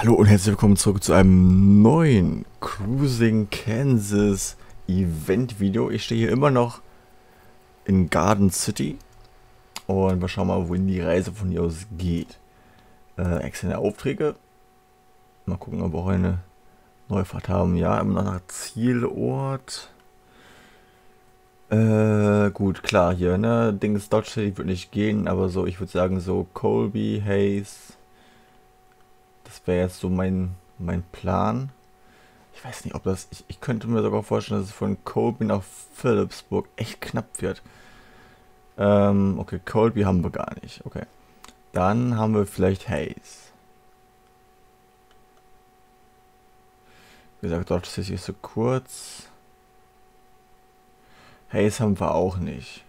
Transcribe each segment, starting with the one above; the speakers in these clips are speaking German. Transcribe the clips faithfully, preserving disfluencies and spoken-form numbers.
Hallo und herzlich willkommen zurück zu einem neuen Cruising Kansas Event Video. Ich stehe hier immer noch in Garden City und wir schauen mal, wohin die Reise von hier aus geht. Äh, externe Aufträge. Mal gucken, ob wir heute eine Neufahrt haben. Ja, immer noch nach Zielort. Äh, gut, klar hier, ne? Dings Dodge City wird nicht gehen, aber so, ich würde sagen, so Colby, Hays. Das wäre jetzt so mein, mein Plan. Ich weiß nicht, ob das... Ich, ich könnte mir sogar vorstellen, dass es von Colby nach Phillipsburg echt knapp wird. Ähm, okay, Colby haben wir gar nicht. Okay. Dann haben wir vielleicht Hays. Wie gesagt, Dodge City ist so kurz. Hays haben wir auch nicht.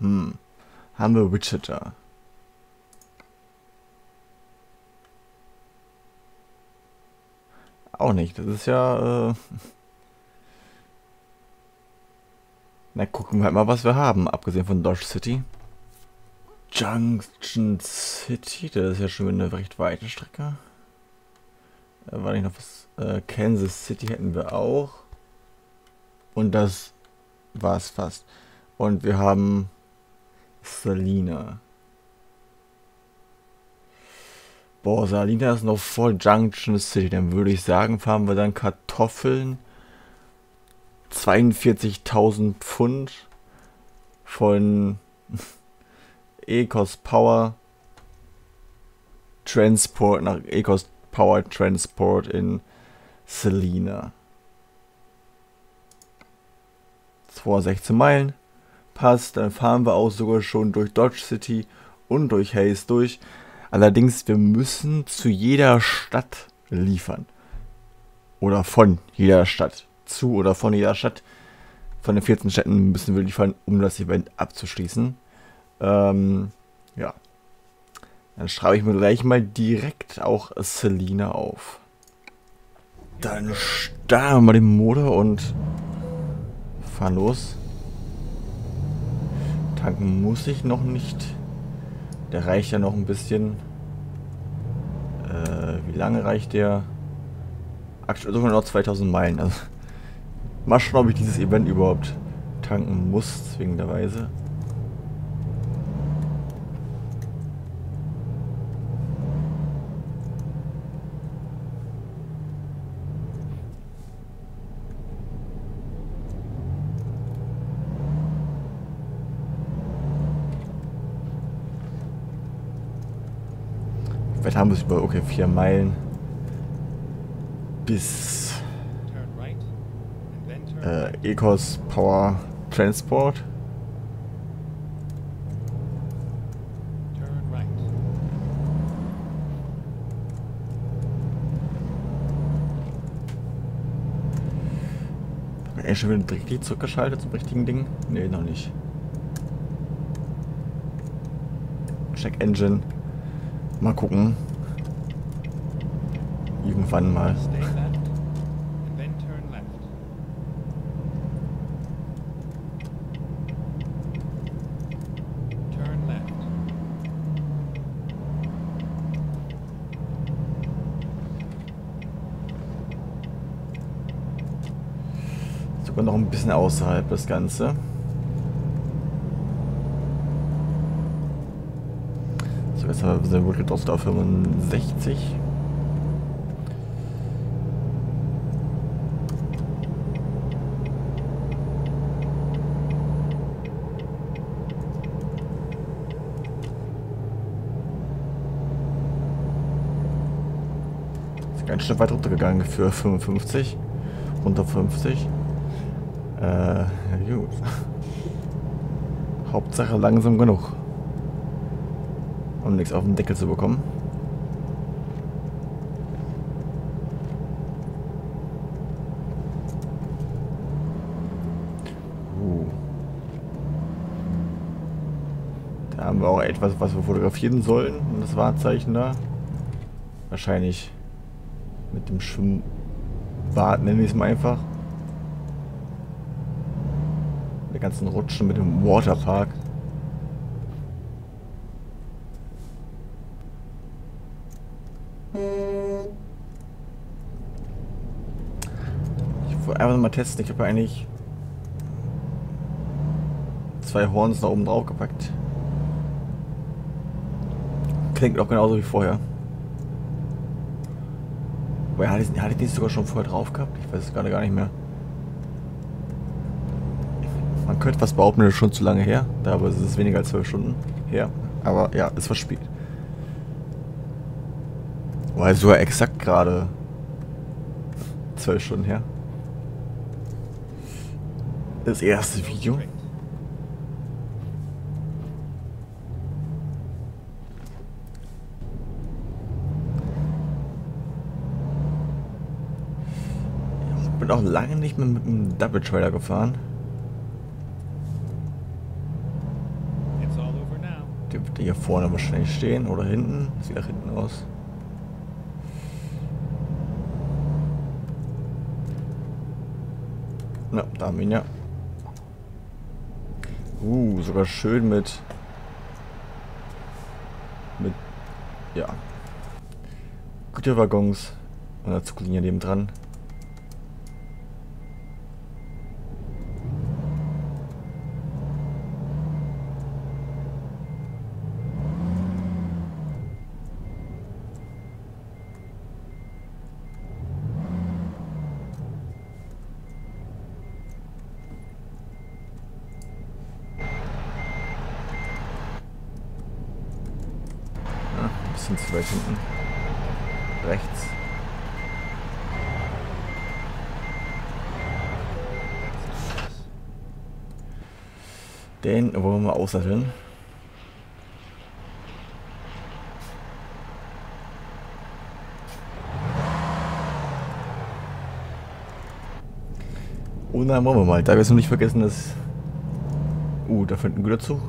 Hm. Haben wir Wichita. Auch nicht, das ist ja äh na, gucken wir halt mal, was wir haben, abgesehen von Dodge City. Junction City, das ist ja schon eine recht weite Strecke. Da war nicht noch was. äh, Kansas City hätten wir auch und das war es fast. Und wir haben Salina. Boah, Salina ist noch voll Junction City. Dann würde ich sagen, fahren wir dann Kartoffeln. zweiundvierzigtausend Pfund von Ecos Power Transport nach Ecos Power Transport in Celina. zweihundertsechzehn Meilen. Passt, dann fahren wir auch sogar schon durch Dodge City und durch Hays durch. Allerdings, wir müssen zu jeder Stadt liefern. Oder von jeder Stadt. Zu oder von jeder Stadt. Von den vierzehn Städten müssen wir liefern, um das Event abzuschließen. Ähm, ja. Dann schreibe ich mir gleich mal direkt auch Celina auf. Dann starten wir mal den Motor und fahren los. Tanken muss ich noch nicht. Der reicht ja noch ein bisschen. Äh, wie lange reicht der? Aktuell sogar noch zweitausend Meilen. Also, mal schauen, ob ich dieses Event überhaupt tanken muss, zwingenderweise. Vielleicht haben wir es über, okay, vier Meilen bis äh, Ecos Power Transport. Hab ich eigentlich schon wieder richtig zurückgeschaltet zum richtigen Ding? Ne, noch nicht. Check Engine. Mal gucken. Irgendwann mal. Sogar noch ein bisschen außerhalb das Ganze. Jetzt haben wir wirklich auf der fünfundsechzig. Ist ganz schön weit runtergegangen für fünfundfünfzig. Runter fünfzig. Äh, gut. Hauptsache langsam genug, um nichts auf den Deckel zu bekommen. Uh. Da haben wir auch etwas, was wir fotografieren sollen. Und das Wahrzeichen da. Wahrscheinlich mit dem Schwimmwart, nenne ich es mal einfach. Der ganzen Rutschen mit dem Waterpark. Ich wollte einfach mal testen. Ich habe ja eigentlich zwei Horns da oben drauf gepackt. Klingt auch genauso wie vorher. Wobei, hatte ich, hatte ich die sogar schon vorher drauf gehabt? Ich weiß es gerade gar nicht mehr. Man könnte was behaupten, das ist schon zu lange her. Da aber es ist weniger als zwölf Stunden her. Aber ja, ist verspielt. Weil sogar exakt gerade zwölf Stunden her. Das erste Video. Ich bin auch lange nicht mehr mit dem Double Trailer gefahren. Dürfte hier vorne wahrscheinlich stehen oder hinten. Sieht nach hinten aus. Na, da haben wir ihn ja. Uh, sogar schön mit. Mit. Ja. Güterwaggons. Und der Zuglinie neben dran. Zu weit hinten. Rechts. Den wollen wir mal aussatteln. Und dann wollen wir mal. Da wir es noch nicht vergessen, dass... Uh, da fällt ein Güterzug.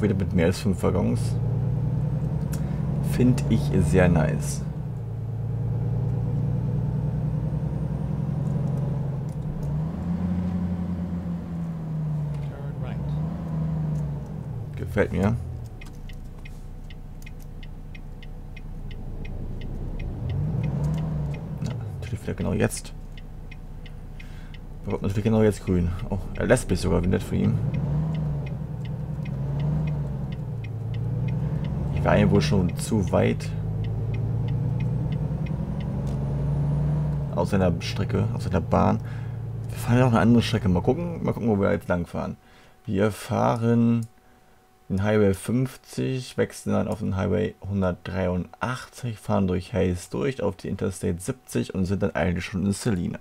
Wieder mit mehr als fünf Waggons. Finde ich sehr nice. Gefällt mir. Na, natürlich wieder genau jetzt. Bekommt natürlich genau jetzt grün. Oh, er lässt mich sogar, wie nett von ihm. War ja wohl schon zu weit aus seiner Strecke, aus seiner Bahn. Wir fahren ja noch eine andere Strecke. Mal gucken, mal gucken, wo wir jetzt lang fahren. Wir fahren den Highway fünfzig, wechseln dann auf den Highway hundertdreiundachtzig, fahren durch Hays durch auf die Interstate siebzig und sind dann eigentlich schon in Celina.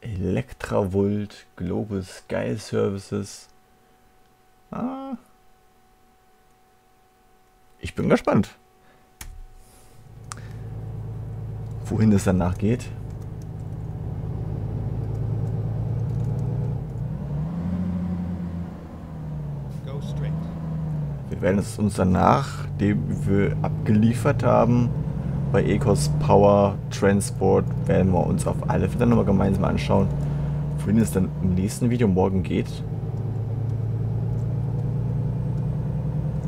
Electra Volt Globus Sky Services. Ah. Ich bin gespannt, wohin es danach geht. Wir werden es uns danach, dem wir abgeliefert haben, bei Ecos Power Transport, werden wir uns auf alle Fälle nochmal gemeinsam anschauen, wohin es dann im nächsten Video morgen geht.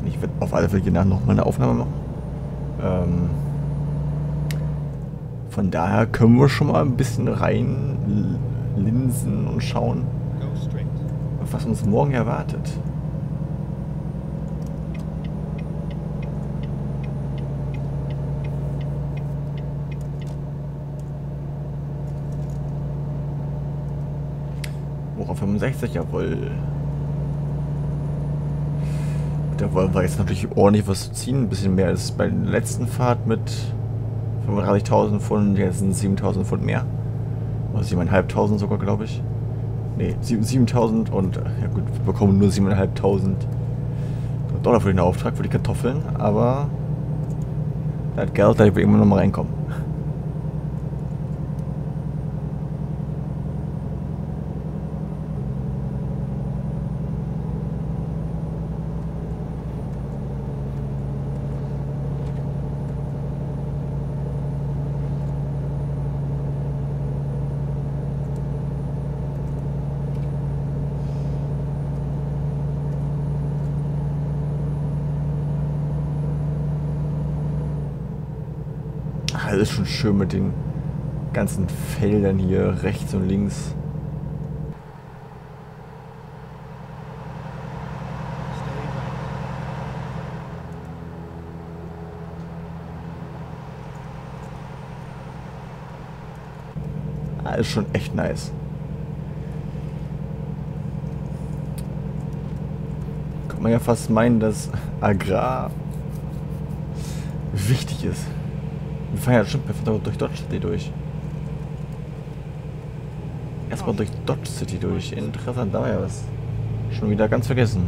Ich werde auf alle Fälle danach noch mal eine Aufnahme machen. Ähm, von daher können wir schon mal ein bisschen rein linsen und schauen, was uns morgen erwartet. Hoch auf fünfundsechzig, jawohl. Da wollen wir jetzt natürlich ordentlich was ziehen. Ein bisschen mehr als bei der letzten Fahrt mit fünfunddreißigtausend Pfund. Jetzt sind siebentausend Pfund mehr. Also siebeneinhalbtausend sogar, glaube ich. Ne, siebentausend und ja gut, wir bekommen nur siebeneinhalbtausend Dollar für den Auftrag, für die Kartoffeln. Aber das Geld, da wird irgendwann nochmal reinkommen. Also ist schon schön mit den ganzen Feldern hier rechts und links. Ah, ist schon echt nice. Man ja fast meinen, dass Agrar wichtig ist. Wir fahren ja schon perfekt durch Dodge City durch. Erstmal durch Dodge City durch. Interessant, da war ja was. Schon wieder ganz vergessen.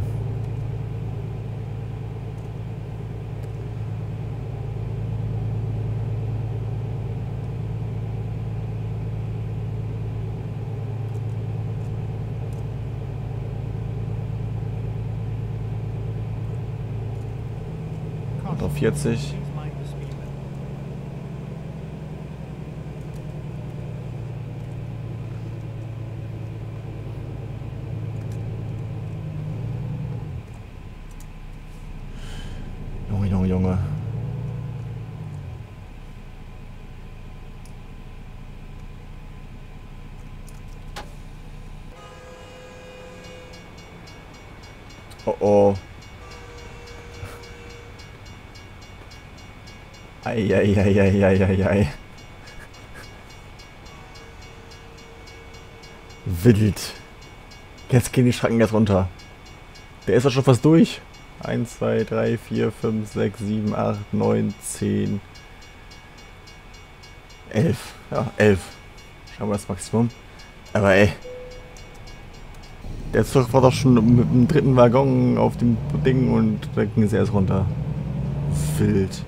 vierzig. Junge, Junge, Junge. Oh oh. Eieieiei. Wild. Jetzt gehen die Schranken jetzt runter. Der ist ja schon fast durch. eins, zwei, drei, vier, fünf, sechs, sieben, acht, neun, zehn, elf. Ja, elf. Schauen wir das Maximum. Aber ey. Der Zug war doch schon mit dem dritten Waggon auf dem Ding und da ging es erst runter. Wild.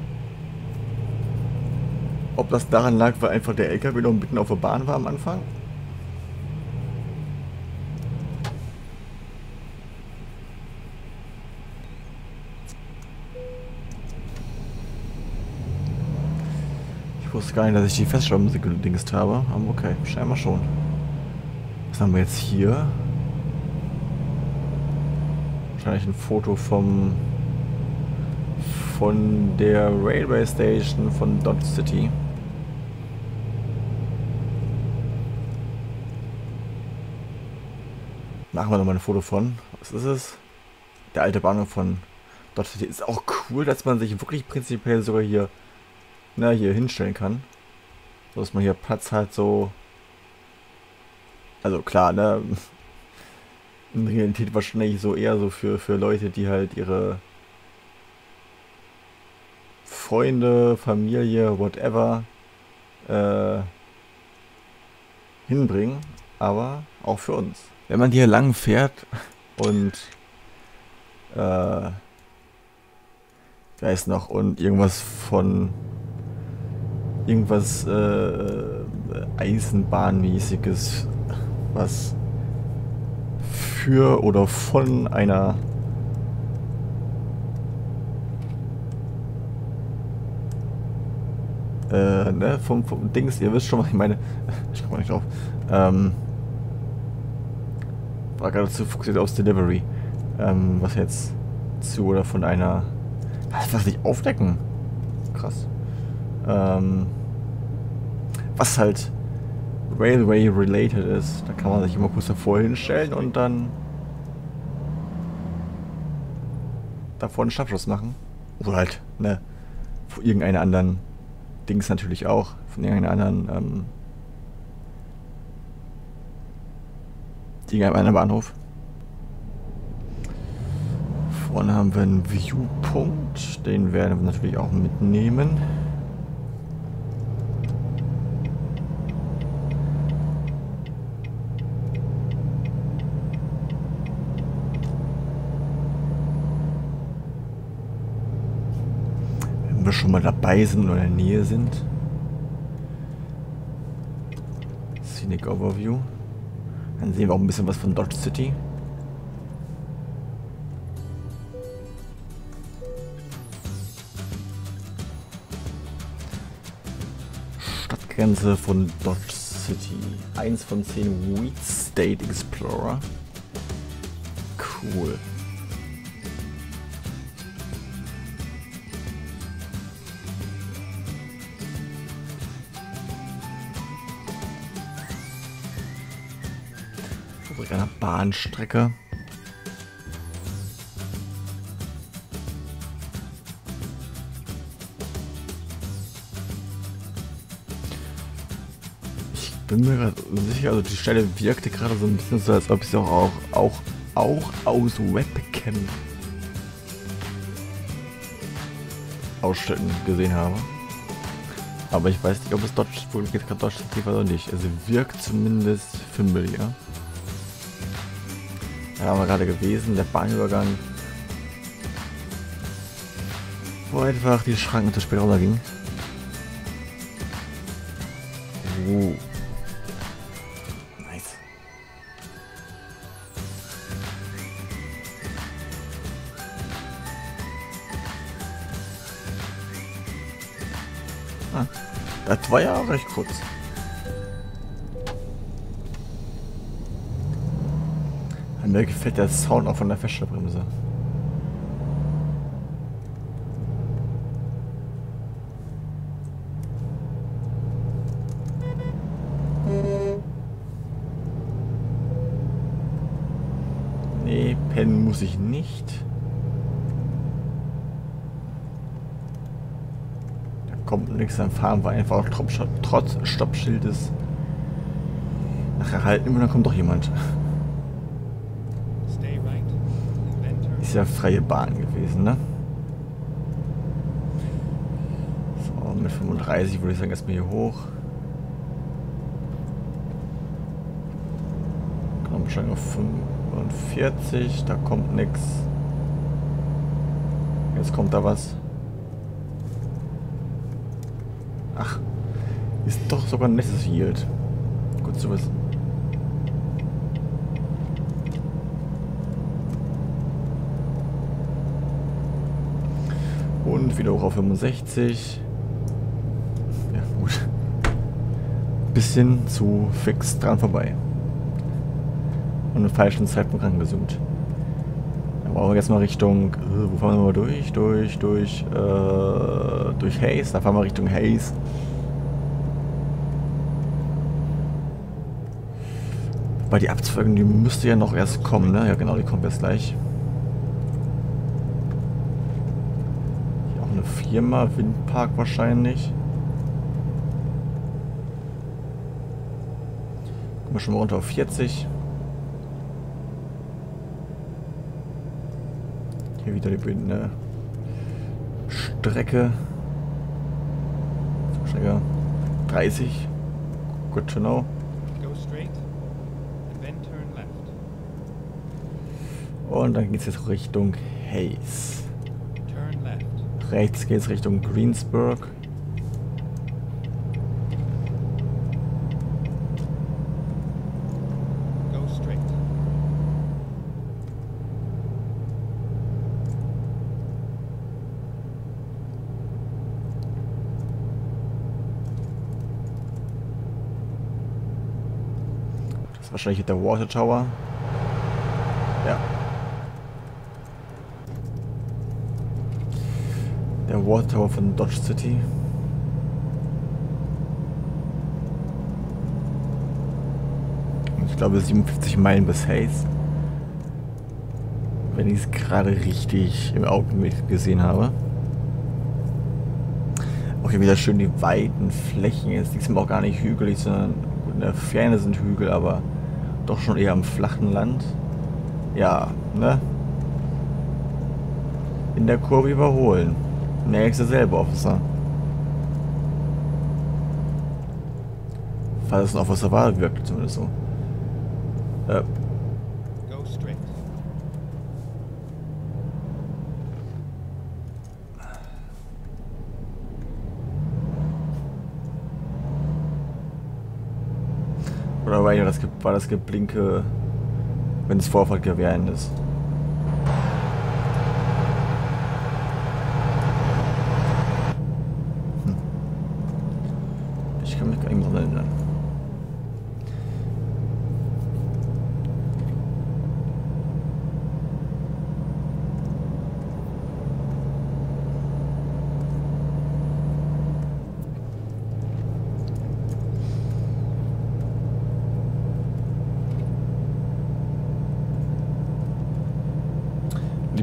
Ob das daran lag, weil einfach der L K W noch mitten auf der Bahn war am Anfang? Ich wusste gar nicht, dass ich die Feststellmusik gedingst habe, aber okay, scheinbar schon. Was haben wir jetzt hier? Wahrscheinlich ein Foto vom... von der Railway Station von Dodge City. Machen wir nochmal ein Foto von. Was ist es? Der alte Bahnhof von Dodge City. Ist auch cool, dass man sich wirklich prinzipiell sogar hier, na, hier hinstellen kann. So dass man hier Platz hat, so. Also klar, ne? In Realität wahrscheinlich so eher so für, für Leute, die halt ihre Freunde, Familie, whatever äh, hinbringen, aber auch für uns. Wenn man hier lang fährt und äh, weiß noch und irgendwas von irgendwas äh, Eisenbahnmäßiges, was für oder von einer Äh, ne, vom, vom Dings, ihr wisst schon, was ich meine. Ich komme nicht drauf. Ähm. War gerade zu fokussiert aufs Delivery. Ähm, was jetzt zu oder von einer. Was, was nicht aufdecken? Krass. Ähm. Was halt Railway-related ist. Da kann man sich immer kurz davor hinstellen und dann davor einen Schnappschuss machen. Oder halt, ne, vor irgendeiner anderen Dings natürlich auch, von irgendeiner anderen, ähm, irgendeinem anderen Bahnhof. Vorne haben wir einen Viewpunkt, den werden wir natürlich auch mitnehmen. Schon mal dabei sind oder in der Nähe sind. Scenic Overview. Dann sehen wir auch ein bisschen was von Dodge City. Stadtgrenze von Dodge City. eins von zehn Wheat State Explorer. Cool. Phillipsburg an der Bahnstrecke. Ich bin mir gerade sicher, also die Stelle wirkte gerade so ein bisschen so, als ob ich sie auch, auch, auch aus Webcam Ausschnitten gesehen habe. Aber ich weiß nicht, ob es Dodge City war oder nicht. Also wirkt zumindest fünfmilliger. Da waren wir gerade gewesen, der Bahnübergang, wo einfach die Schranken zu spät runtergingen. Uh. Nice. Ah, das war ja auch recht kurz. Mir gefällt der Sound auch von der Feststellbremse. Nee, pennen muss ich nicht. Da kommt nichts, dann fahren wir einfach trotz Stoppschildes nachher halten und dann kommt doch jemand. Ist ja freie Bahn gewesen, ne? So, mit fünfunddreißig würde ich sagen, erstmal hier hoch. Kommschrank auf fünfundvierzig, da kommt nichts. Jetzt kommt da was. Ach, ist doch sogar ein nettes Yield. Gut zu wissen. Und wieder hoch auf fünfundsechzig. Ja, gut. Bisschen zu fix dran vorbei. Und im falschen Zeitpunkt rangezoomt. Dann brauchen wir jetzt mal Richtung. Äh, wo fahren wir mal durch? Durch, durch, äh, durch Hays. Da fahren wir Richtung Hays. Weil die Abzweigung, die müsste ja noch erst kommen, ne? Ja, genau, die kommt erst gleich. Firma, Windpark wahrscheinlich. Gucken wir schon mal runter auf vierzig. Hier wieder die bildende Strecke. Strecke dreißig. Good to know. Und dann geht es jetzt Richtung Hays. Rechts geht es Richtung Greensburg. Go straight. Das ist wahrscheinlich der Water Tower. Ja. Der Water Tower von Dodge City. Und ich glaube siebenundfünfzig Meilen bis Hays. Wenn ich es gerade richtig im Augenblick gesehen habe. Auch hier wieder schön die weiten Flächen. Jetzt diesmal auch gar nicht hügelig, sondern in der Ferne sind Hügel, aber doch schon eher am flachen Land. Ja, ne? In der Kurve überholen. Nächste selber Officer. Falls es ein Officer war, wirkt zumindest so. Äh. Go straight. Oder war das, war das Geblinke, wenn es Vorfahrtgewehr ist?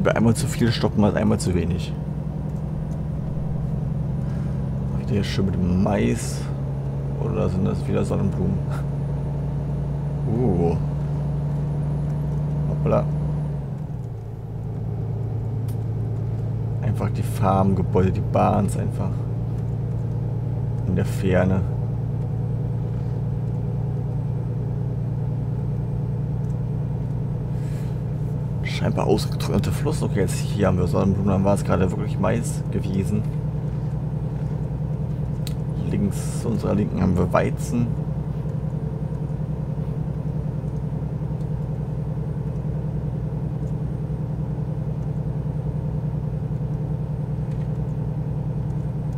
wir einmal zu viel stoppen als einmal zu wenig. Macht ihr schön mit dem Mais? Oder sind das wieder Sonnenblumen? Uh. Hoppla. Einfach die Farmgebäude, die Bahns einfach. In der Ferne. Scheinbar ausgetrockneter Fluss. Okay, jetzt hier haben wir Sonnenblumen, dann war es gerade wirklich Mais gewesen. Links, zu unserer Linken haben wir Weizen.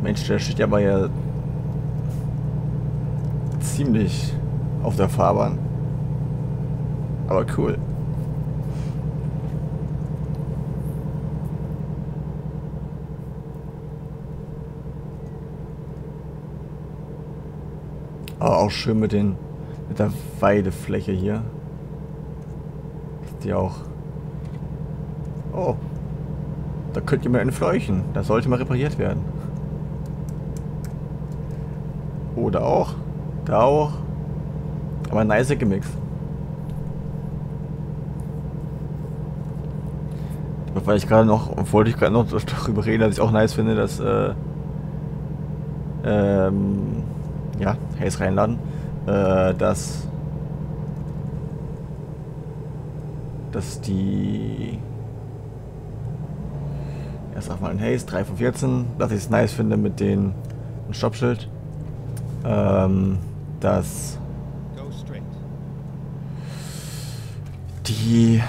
Mensch, der steht aber ja ziemlich auf der Fahrbahn. Aber cool. Aber auch schön mit den mit der Weidefläche hier. Ist die auch. Oh. Da könnt ihr mal entfleuchen. Das sollte mal repariert werden. Oh, da auch. Da auch. Aber nice Gemix. Weil ich gerade noch, wollte ich gerade noch darüber reden, dass ich auch nice finde, dass äh, ähm, ja, Hays reinladen, äh, dass, dass die erst auf mal ein Hays drei von vierzehn, dass ich es nice finde mit dem Stoppschild, ähm, dass die,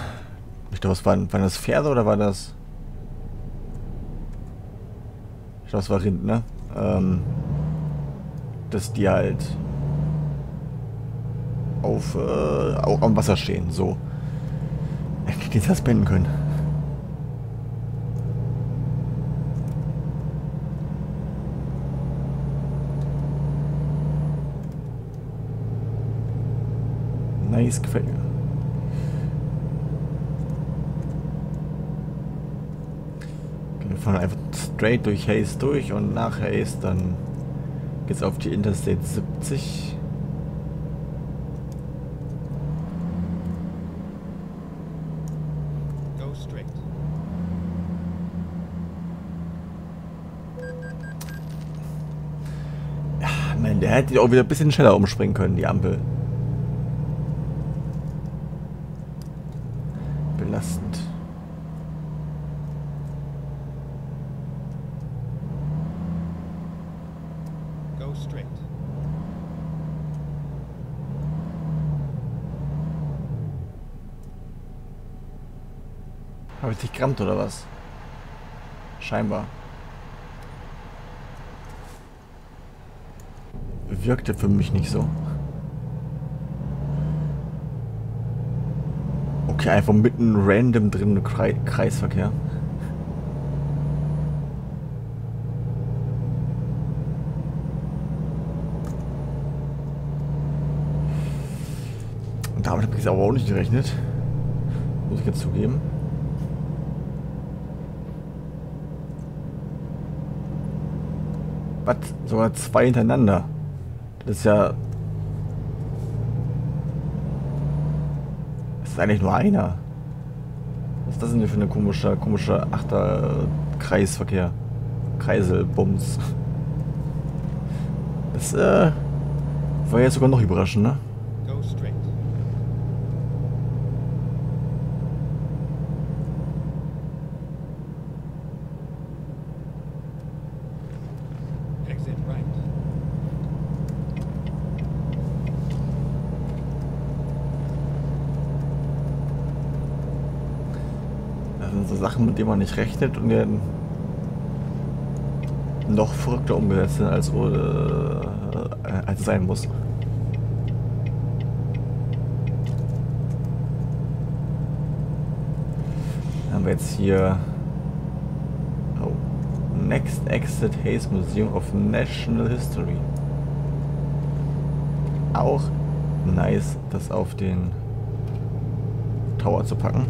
ich glaube, es waren, waren das Pferde oder war das, ich glaube, es war Rind, ne, ähm, dass die halt auf, äh, auch am Wasser stehen, so. Die das binden können. Nice, gefällt mir. Okay, wir fahren einfach straight durch Hays durch und nach Hays dann jetzt auf die Interstate siebzig. Go straight. Ja, man, der hätte auch wieder ein bisschen schneller umspringen können, die Ampel. Belastend. Habe ich dich gerammt oder was? Scheinbar. Wirkte für mich nicht so. Okay, einfach mitten random drin im Kreisverkehr. Und damit habe ich es aber auch nicht gerechnet. Muss ich jetzt zugeben. Was? Sogar zwei hintereinander. Das ist ja... Das ist eigentlich nur einer. Was ist das denn hier für ein komischer, komischer Achterkreisverkehr? Kreiselbums. Das äh, war jetzt sogar noch überraschend, ne? Sachen, mit denen man nicht rechnet und werden noch verrückter umgesetzt sind, als, äh, als es sein muss. Dann haben wir jetzt hier oh, Next Exit Hays Museum of National History. Auch nice, das auf den Tower zu packen.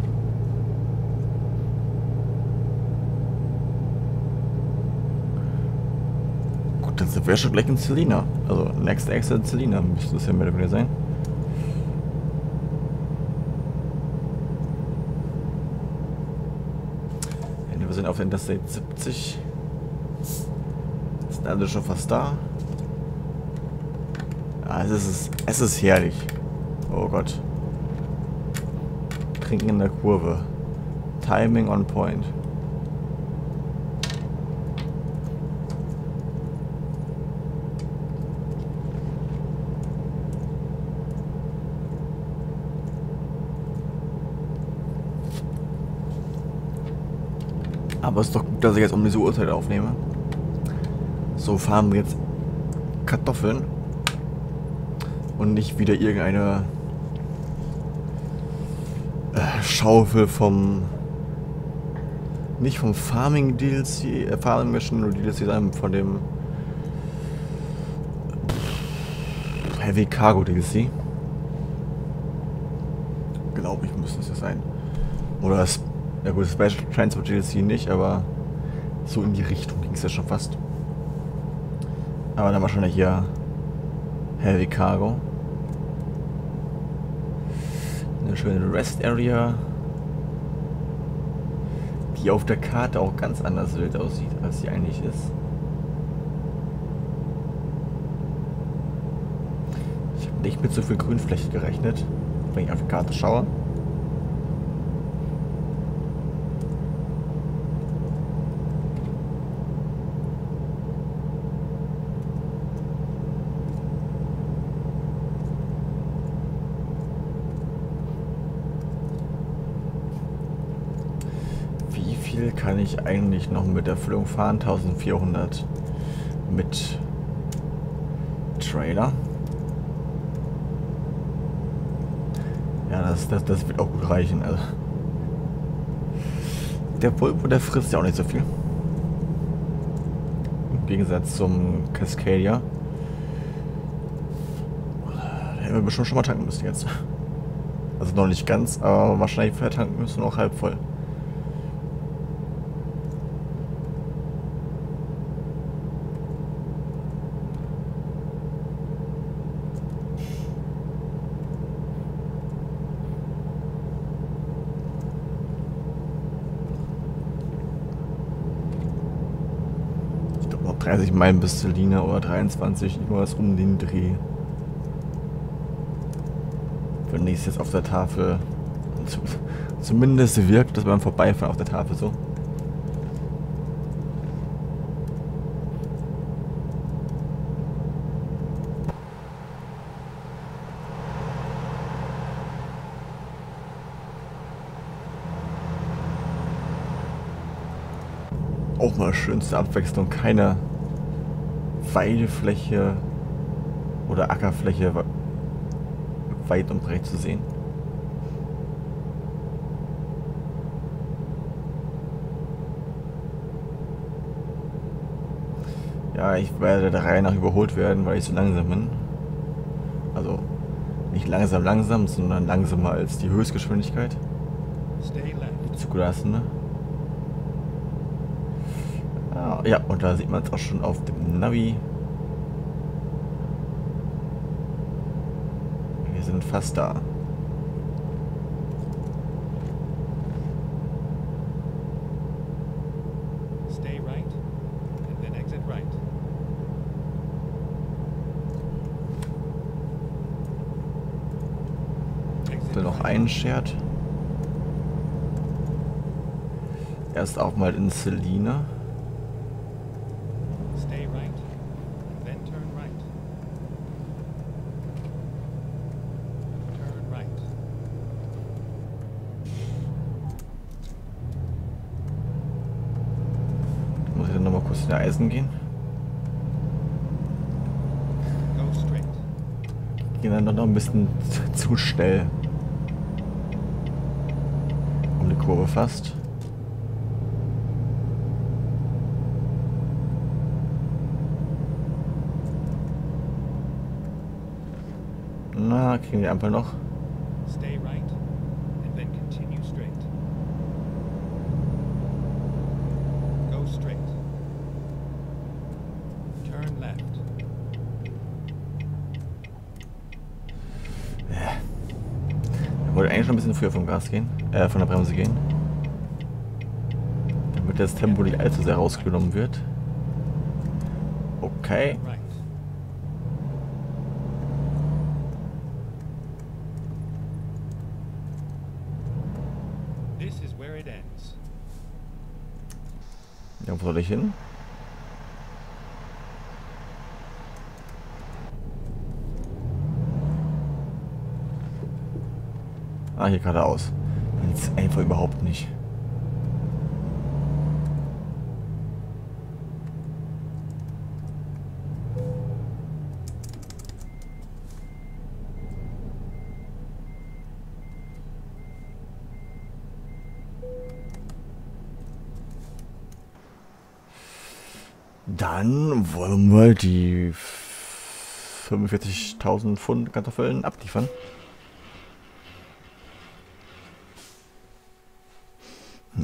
das wäre schon gleich in Celina. Also Next Exit Celina müsste es ja mehr oder weniger sein. Wir sind auf der Interstate siebzig. Sind alle schon fast da. Ah, es ist, es ist herrlich. Oh Gott. Trinken in der Kurve. Timing on point. Aber es ist doch gut, dass ich jetzt um diese Uhrzeit aufnehme. So fahren wir jetzt Kartoffeln. Und nicht wieder irgendeine äh, Schaufel vom... Nicht vom Farming-D L C, äh, Farming-D L C, sondern von dem Heavy Cargo-D L C. Glaube ich, müsste es ja sein. Oder das... Ja gut, Special Transport D L C nicht, aber so in die Richtung ging es ja schon fast. Aber dann wahrscheinlich hier Heavy Cargo. Eine schöne Rest Area, die auf der Karte auch ganz anders wild aussieht, als sie eigentlich ist. Ich habe nicht mit so viel Grünfläche gerechnet, wenn ich auf die Karte schaue. Kann ich eigentlich noch mit der Füllung fahren? eintausendvierhundert mit Trailer. Ja, das, das, das wird auch gut reichen. Also der Volvo, der frisst ja auch nicht so viel. Im Gegensatz zum Cascadia. Da hätten wir bestimmt schon mal tanken müssen jetzt. Also noch nicht ganz, aber wahrscheinlich vertanken müssen auch halb voll. dreißig Meilen bis Salina oder dreiundzwanzig, irgendwas um den Dreh. Wenn ich es jetzt auf der Tafel, zumindest wirkt das beim Vorbeifahren auf der Tafel so. Auch mal schönste Abwechslung, keine Weidefläche oder Ackerfläche weit und breit zu sehen. Ja, ich werde der Reihe nach überholt werden, weil ich so langsam bin. Also nicht langsam langsam, sondern langsamer als die Höchstgeschwindigkeit. Die zugelassene. Ja, und da sieht man es auch schon auf dem Navi. Wir sind fast da. Stay right and then exit right. Dann noch einen Schert. Erst auch mal in Celina. Gehen. Gehen dann doch noch ein bisschen zu schnell. Um die Kurve fast. Na, kriegen wir die Ampel noch. Turn left. wollte eigentlich schon ein bisschen früher vom Gas gehen, äh, von der Bremse gehen. Damit das Tempo nicht allzu sehr rausgenommen wird. Okay. Ja, wo soll ich hin? Ah, hier geradeaus. Man sieht es einfach überhaupt nicht. Dann wollen wir die fünfundvierzigtausend Pfund Kartoffeln abliefern.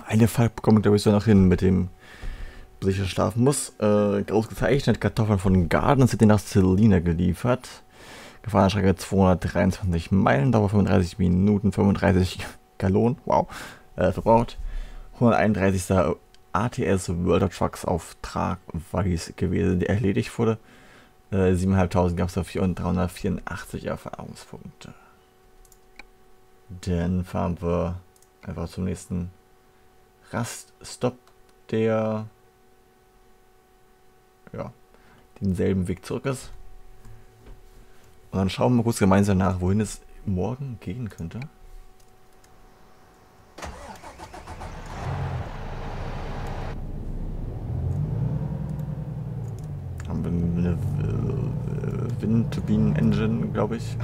Eine Fall kommt, glaube ich, so nach hinten mit dem, wo ich schlafen muss. Äh, ausgezeichnet, Kartoffeln von Garden City nach Celina geliefert. Gefahrene Strecke zweihundertdreiundzwanzig Meilen, Dauer fünfunddreißig Minuten, fünfunddreißig Gallonen, wow, äh, verbraucht. hunderteinunddreißigster A T S World of Trucks Auftrag war dies gewesen, der erledigt wurde. Äh, siebentausendfünfhundert gab es dafür und dreihundertvierundachtzig Erfahrungspunkte. Dann fahren wir einfach zum nächsten Raststopp, der ja denselben Weg zurück ist. Und dann schauen wir kurz gemeinsam nach, wohin es morgen gehen könnte. Haben wir eine Windturbinen-Engine, glaube ich.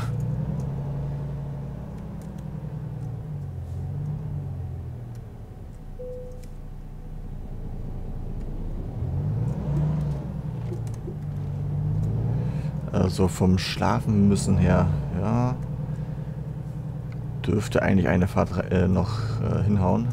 Also vom Schlafen müssen her, ja, dürfte eigentlich eine Fahrt äh, noch äh, hinhauen.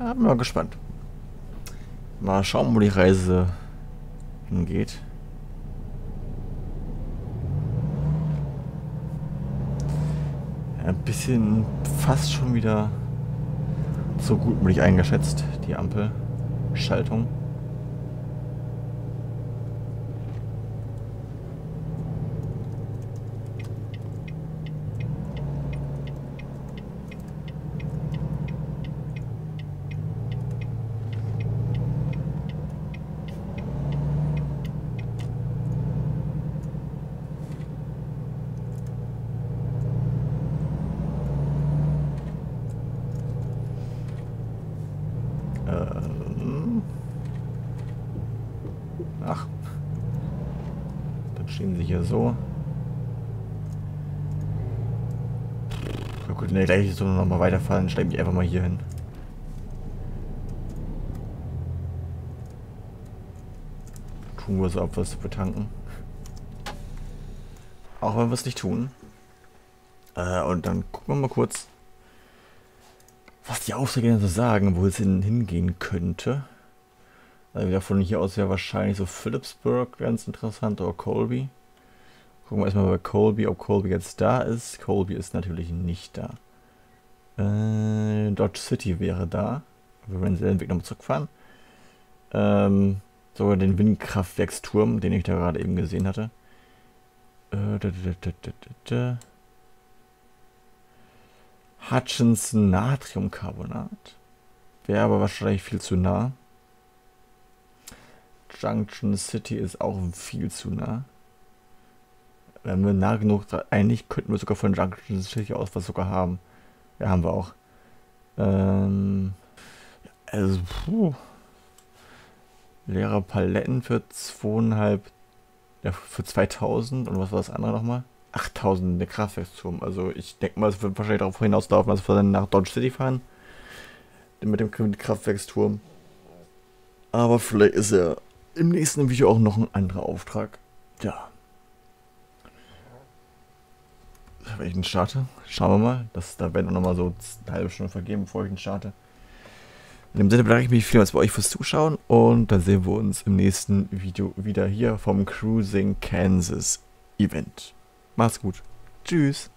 Ja, bin mal gespannt. Mal schauen, wo die Reise hingeht. Ein bisschen fast schon wieder so gutmütig eingeschätzt, die Ampelschaltung. Ach, dann stehen sie hier so. Na gut, in der gleichen Zone nochmal weiterfahren, stelle mich einfach mal hier hin. Tun wir so, ob wir es betanken. Auch wenn wir es nicht tun. Äh, und dann gucken wir mal kurz, was die Aufträge so sagen, wo es hingehen könnte. Also wieder von hier aus wäre wahrscheinlich so Phillipsburg ganz interessant oder Colby. Gucken wir erstmal bei Colby, ob Colby jetzt da ist. Colby ist natürlich nicht da. Äh, Dodge City wäre da. Wir werden den Weg nochmal zurückfahren. Ähm, sogar den Windkraftwerksturm, den ich da gerade eben gesehen hatte. Äh, da, da, da, da, da, da. Hutchinson Natriumcarbonat. Wäre aber wahrscheinlich viel zu nah. Junction City ist auch viel zu nah. Wenn wir nah genug, eigentlich könnten wir sogar von Junction City aus was sogar haben. Ja, haben wir auch. Ähm, also, puh. Leere Paletten für zweieinhalb, ja, für zweitausend und was war das andere nochmal? achttausend, der Kraftwerksturm. Also ich denke mal, es wird wahrscheinlich darauf hinauslaufen, dass wir dann nach Dodge City fahren. Mit dem Kraftwerksturm. Aber vielleicht ist er im nächsten Video auch noch ein anderer Auftrag. Ja. Wenn ich den starte, schauen wir mal. Das, da werden wir nochmal so eine halbe Stunde vergeben, bevor ich den starte. In dem Sinne bedanke ich mich vielmals bei euch fürs Zuschauen und dann sehen wir uns im nächsten Video wieder hier vom Cruising Kansas Event. Macht's gut. Tschüss.